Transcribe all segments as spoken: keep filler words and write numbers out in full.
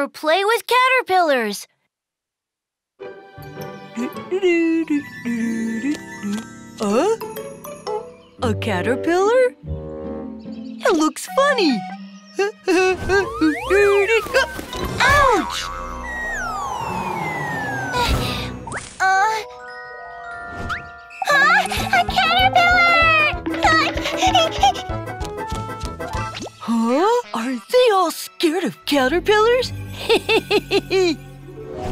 or play with caterpillars. Huh? A caterpillar? It looks funny. Ouch! Uh, huh? A caterpillar! Huh? Are they all scared of caterpillars? um,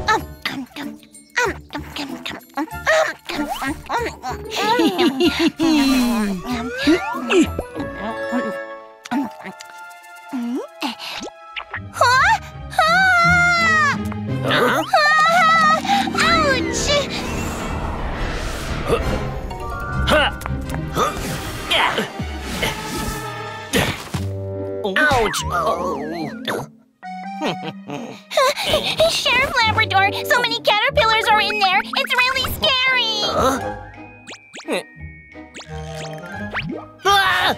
um, um, um, um, um, um, um, um, um, um, um. Mm-hmm. Huh? Ah! Uh-huh. Ah! Ouch! Huh. Huh. Huh. Yeah. Oh. Ouch! Oh. Sheriff Labrador, so many caterpillars are in there. It's really scary. Huh? Ah!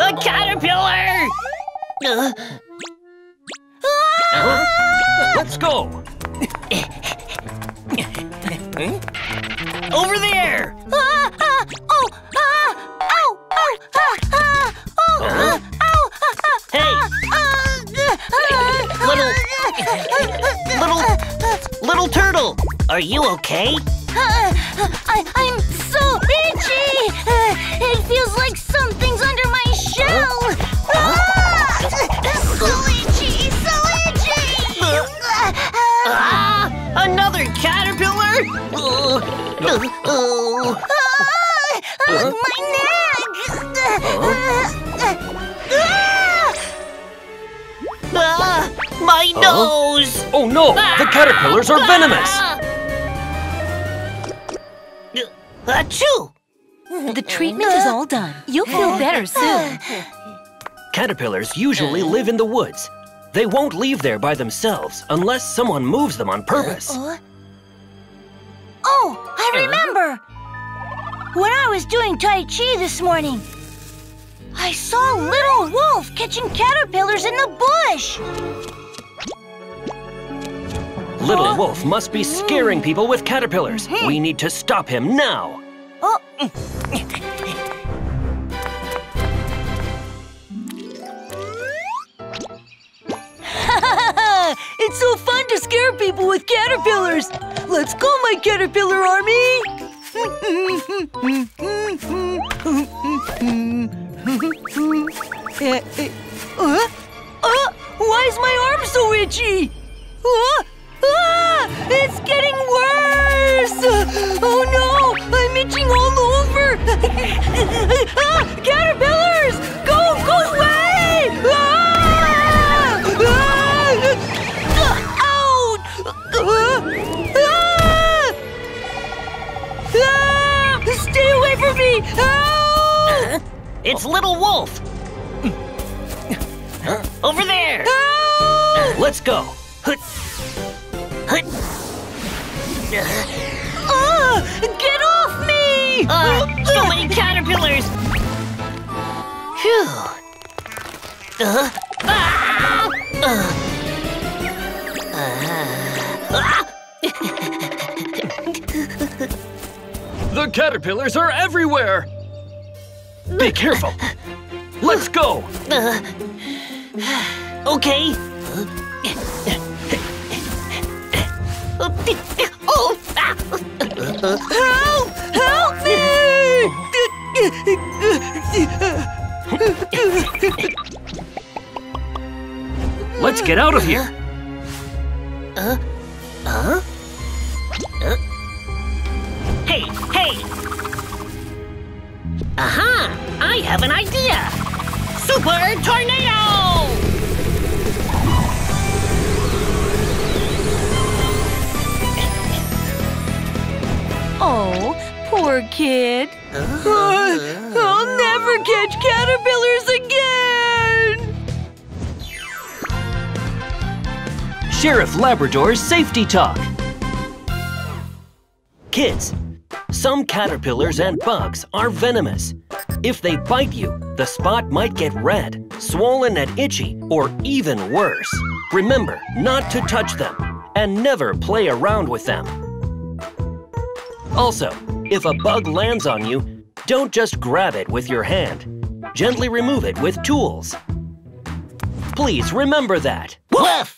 A caterpillar! Uh. Ah! Let's go. Over there! Ah, ah, oh! Ah, ow! Ow! Ah, ah, oh! Uh-huh. Ah, ow! Ah, ah, hey! Ah, little, little, little turtle, are you okay? Uh, I, I'm so itchy! Uh, it feels like something's under my shell! Huh? Ah! So itchy! So itchy! Uh, ah! Another caterpillar? Uh, uh, uh, uh, my neck! Uh, uh, uh, ah! My nose! Oh no! The caterpillars are venomous! Achoo! The treatment is all done. You'll feel better soon. Caterpillars usually live in the woods. They won't leave there by themselves unless someone moves them on purpose. Uh, oh, I remember! When I was doing Tai Chi this morning, I saw Little Wolf catching caterpillars in the bush. Little Wolf must be scaring people with caterpillars. We need to stop him now. Oh. It's so fun to scare people with caterpillars. Let's go, my caterpillar army. uh, uh, why is my arm so itchy? Uh, Ah! It's getting worse! Oh no! I'm itching all over! Ah! Caterpillars! Go! Go away! Ah! Ah! Out! Ah! Ah! Stay away from me! Ow! It's Little Wolf! Over there! Ow! Let's go! Uh, get off me! Uh, so many caterpillars! Phew! Uh, ah! uh, uh, the caterpillars are everywhere! Be careful! Let's go! Uh, okay! Oh! Ah. Help! Help me! Let's get out of here. Uh, uh, uh. Hey, hey! Aha! I have an idea. Super tornado! Oh, poor kid. Uh, uh, I'll never catch caterpillars again! Sheriff Labrador's Safety Talk. Kids, some caterpillars and bugs are venomous. If they bite you, the spot might get red. swollen and itchy, or even worse. Remember not to touch them and never play around with them. Also, if a bug lands on you, don't just grab it with your hand. Gently remove it with tools. Please remember that. Woof!